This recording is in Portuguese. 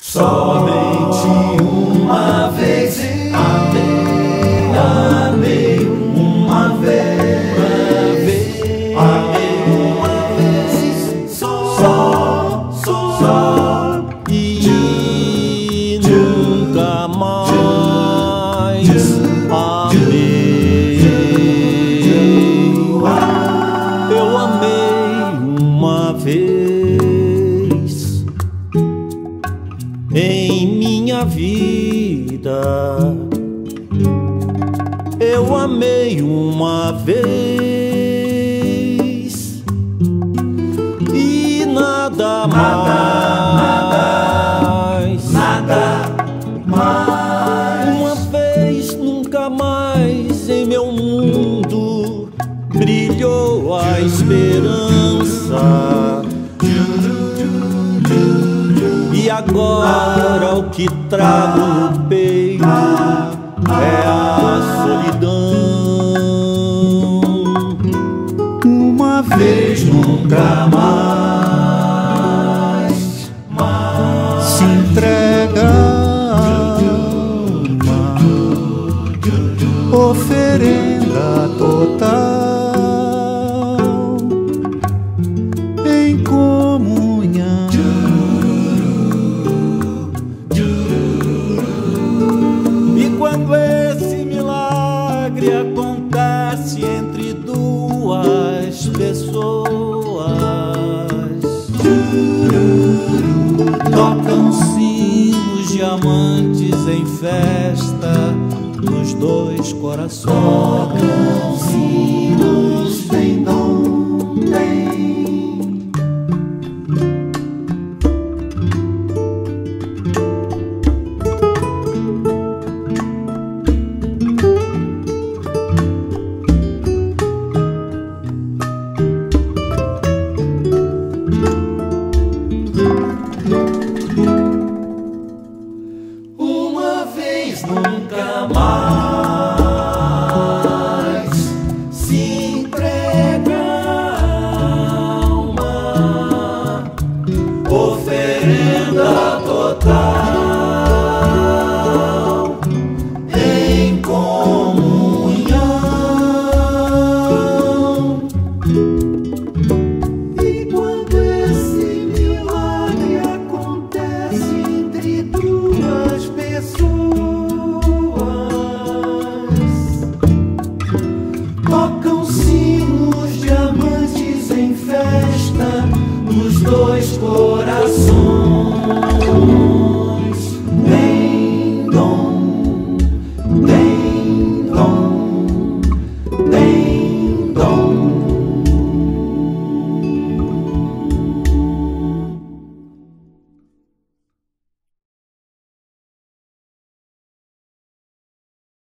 Somente uma vez, amei, amei, uma vez, amei, uma vez, só, e nunca mais, amei, eu amei uma vez. Em minha vida eu amei uma vez e nada mais, nada mais. Uma vez, nunca mais em meu mundo brilhou a esperança. E agora o que trago no peito é a solidão. Uma vez, nunca mais, se entrega a alma, oferenda total em comunhão. Quando esse milagre acontece entre duas pessoas, tocam sinos diamantes em festa nos dois corações.